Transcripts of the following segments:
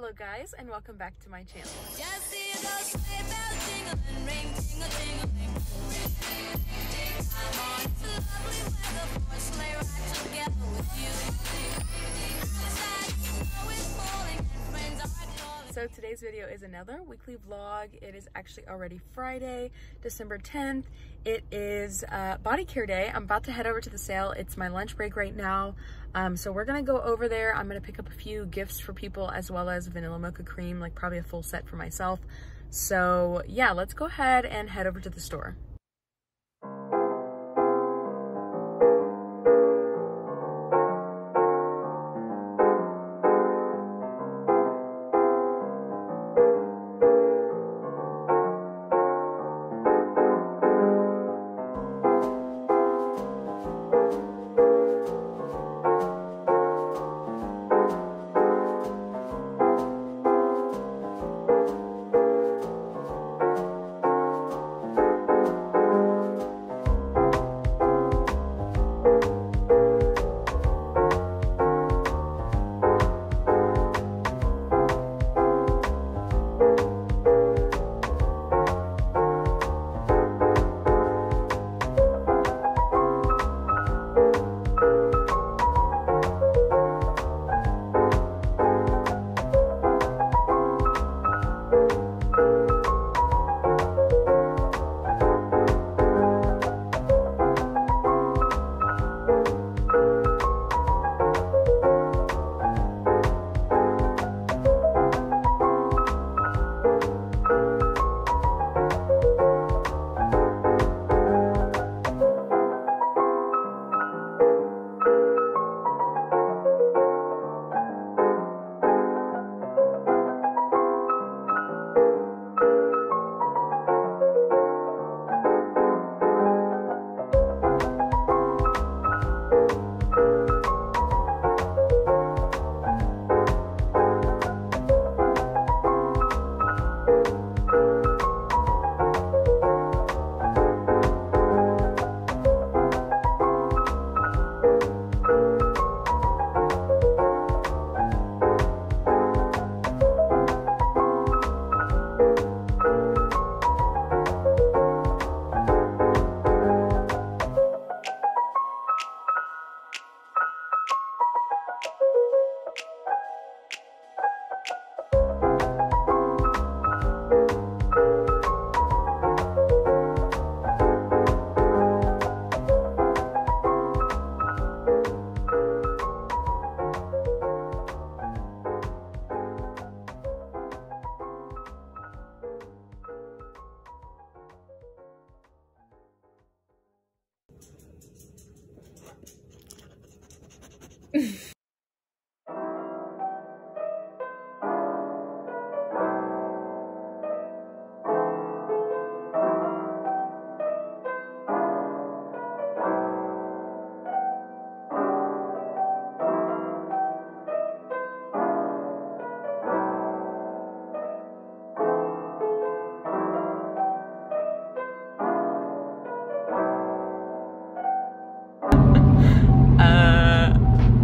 Hello guys, and welcome back to my channel. So today's video is another weekly vlog. It is actually already Friday, December 10th. It is body care day. I'm about to head over to the sale. It's my lunch break right now. So we're gonna go over there. I'm gonna pick up a few gifts for people as well as vanilla mocha cream, like probably a full set for myself. So yeah, let's go ahead and head over to the store.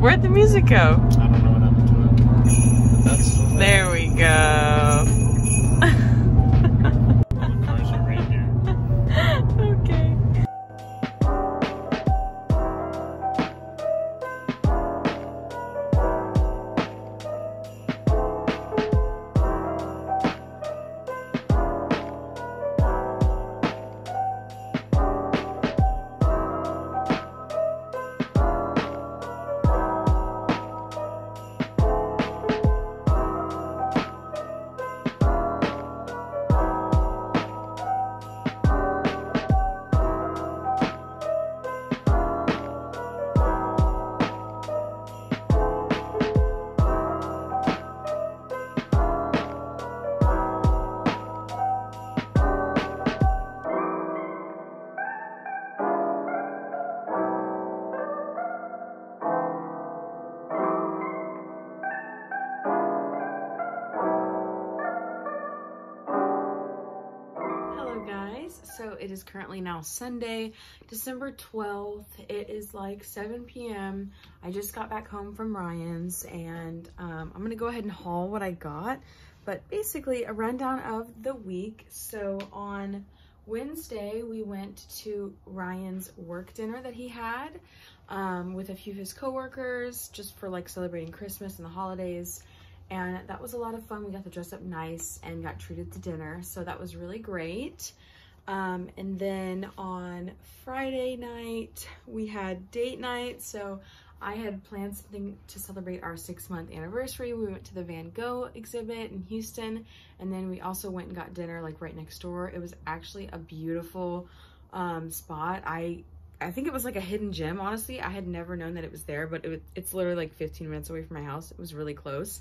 Where'd the music go? I don't know what happened to it. But that's still there. There we go. The cars are right here. Okay. So it is currently now Sunday, December 12th. It is like 7 p.m. I just got back home from Ryan's, and I'm gonna go ahead and haul what I got, but basically a rundown of the week. So on Wednesday, we went to Ryan's work dinner that he had with a few of his coworkers, just for like celebrating Christmas and the holidays. And that was a lot of fun. We got to dress up nice and got treated to dinner. So that was really great. And then on Friday night, we had date night. So I had planned something to celebrate our 6-month anniversary. We went to the Van Gogh exhibit in Houston. And then we also went and got dinner like right next door. It was actually a beautiful spot. I think it was like a hidden gem, honestly. I had never known that it was there, but it's literally like 15 minutes away from my house. It was really close.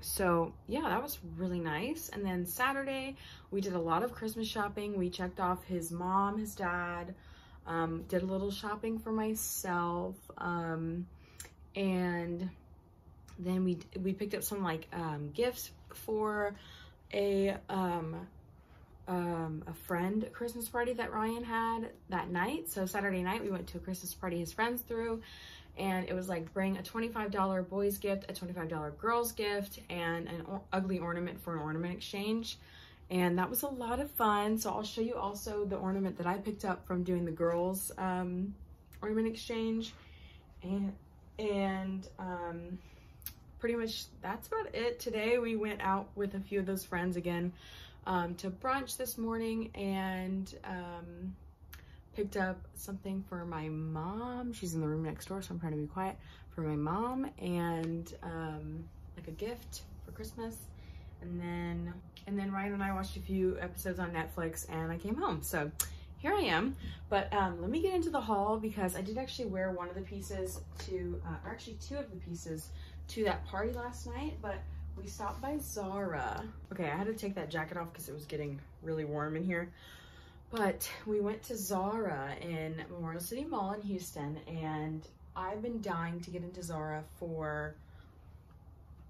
So yeah, that was really nice. And then Saturday, we did a lot of Christmas shopping. We checked off his mom, his dad, did a little shopping for myself. And then we picked up some like gifts for a friend Christmas party that Ryan had that night. So Saturday night, we went to a Christmas party his friends threw. And it was like, bring a $25 boys gift, a $25 girls gift, and an ugly ornament for an ornament exchange. And that was a lot of fun. So I'll show you also the ornament that I picked up from doing the girls ornament exchange. And pretty much that's about it. Today we went out with a few of those friends again to brunch this morning, and picked up something for my mom. She's in the room next door, so I'm trying to be quiet. For my mom, and like a gift for Christmas. And then Ryan and I watched a few episodes on Netflix, and I came home. So here I am. But let me get into the haul, because I did actually wear one of the pieces to, or actually two of the pieces to that party last night, but we stopped by Zara. Okay, I had to take that jacket off because it was getting really warm in here. But we went to Zara in Memorial City Mall in Houston, and I've been dying to get into Zara for,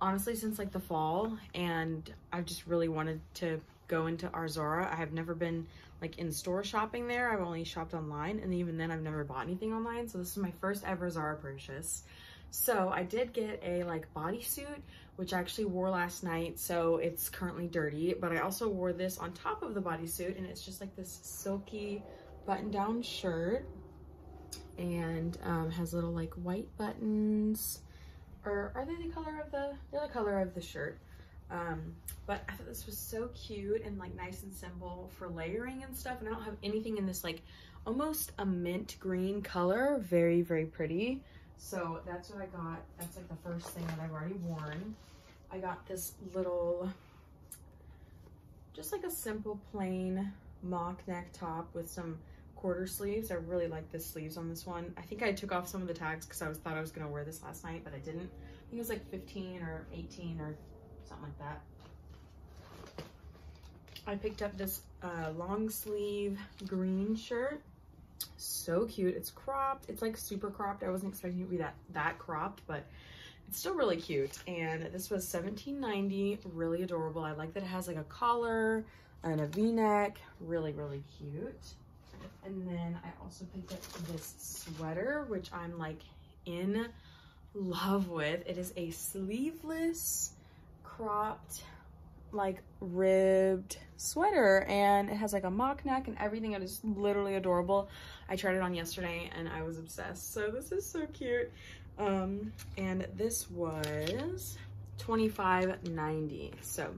honestly, since like the fall, and I've just really wanted to go into our Zara. I have never been like in store shopping there. I've only shopped online, and even then I've never bought anything online. So this is my first ever Zara purchase. So I did get a like bodysuit, which I actually wore last night, so it's currently dirty, but I also wore this on top of the bodysuit, and it's just like this silky button-down shirt, and has little like white buttons, or are they the color of the, they're the color of the shirt. But I thought this was so cute and like nice and simple for layering and stuff, and I don't have anything in this like almost a mint green color. Very, very pretty. So that's what I got. That's like the first thing that I've already worn. I got this little, just like a simple plain mock neck top with some quarter sleeves. I really like the sleeves on this one. I think I took off some of the tags because I thought I was gonna wear this last night, but I didn't. I think it was like 15 or 18 or something like that. I picked up this long sleeve green shirt. So cute. It's cropped. It's like super cropped. I wasn't expecting it to be that cropped, but it's still really cute. And this was $17.90. Really adorable. I like that it has like a collar and a v-neck. Really, really cute. And then I also picked up this sweater, which I'm like in love with. It is a sleeveless, cropped, like ribbed sweater, and it has like a mock neck and everything. It is literally adorable. I tried it on yesterday and I was obsessed. So this is so cute. And this was $25.90. So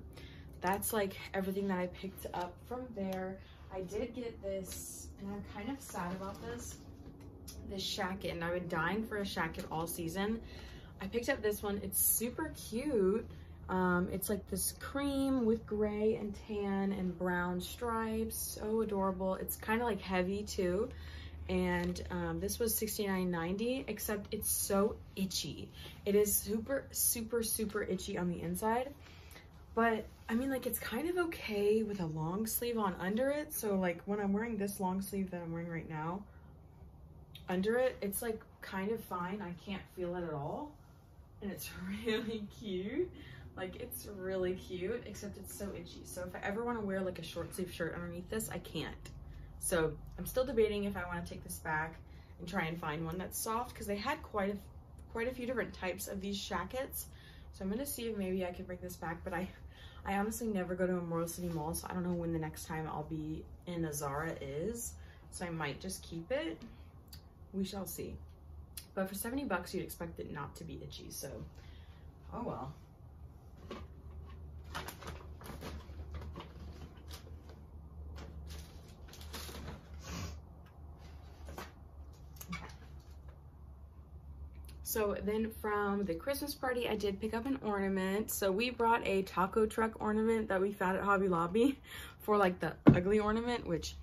that's like everything that I picked up from there. I did get this, and I'm kind of sad about this shacket, and I've been dying for a shacket all season. I picked up this one. It's super cute. It's like this cream with gray and tan and brown stripes. So adorable. It's kind of like heavy too. And this was $69.90, except it's so itchy. It is super, super, super itchy on the inside. But I mean, like, it's kind of okay with a long sleeve on under it. So like when I'm wearing this long sleeve that I'm wearing right now, under it, it's like kind of fine. I can't feel it at all. And it's really cute. Like, it's really cute, except it's so itchy. So if I ever want to wear like a short sleeve shirt underneath this, I can't. So I'm still debating if I want to take this back and try and find one that's soft, because they had quite a few different types of these shackets. So I'm gonna see if maybe I can bring this back, but I honestly never go to Memorial City Mall, so I don't know when the next time I'll be in a Zara is. So I might just keep it. We shall see. But for 70 bucks, you'd expect it not to be itchy, so oh well. So then from the Christmas party, I did pick up an ornament. So we brought a taco truck ornament that we found at Hobby Lobby for like the ugly ornament, which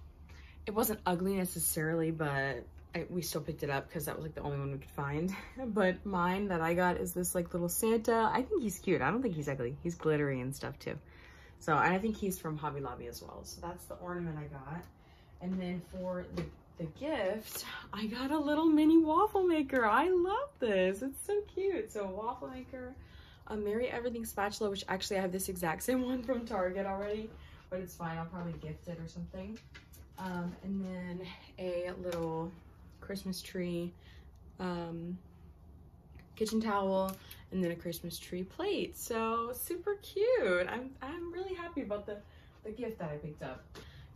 it wasn't ugly necessarily, but we still picked it up because that was like the only one we could find. But mine that I got is this like little Santa. I think he's cute. I don't think he's ugly. He's glittery and stuff too. So, and I think he's from Hobby Lobby as well. So that's the ornament I got. And then for the gift, I got a little mini waffle maker. I love this. It's so cute. So a waffle maker, a Mary Everything spatula, which actually I have this exact same one from Target already, but it's fine. I'll probably gift it or something. And then a little Christmas tree kitchen towel, and then a Christmas tree plate. So super cute. I'm really happy about the gift that I picked up.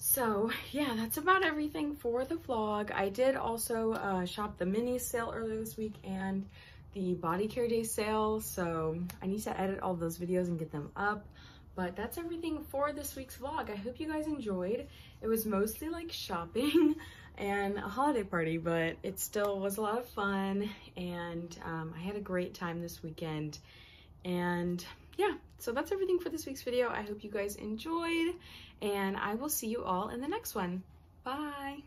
So yeah, that's about everything for the vlog. I did also shop the mini sale earlier this week and the body care day sale. So I need to edit all those videos and get them up. But that's everything for this week's vlog. I hope you guys enjoyed. It was mostly like shopping and a holiday party, but it still was a lot of fun. And I had a great time this weekend. And yeah, so that's everything for this week's video. I hope you guys enjoyed, and I will see you all in the next one. Bye.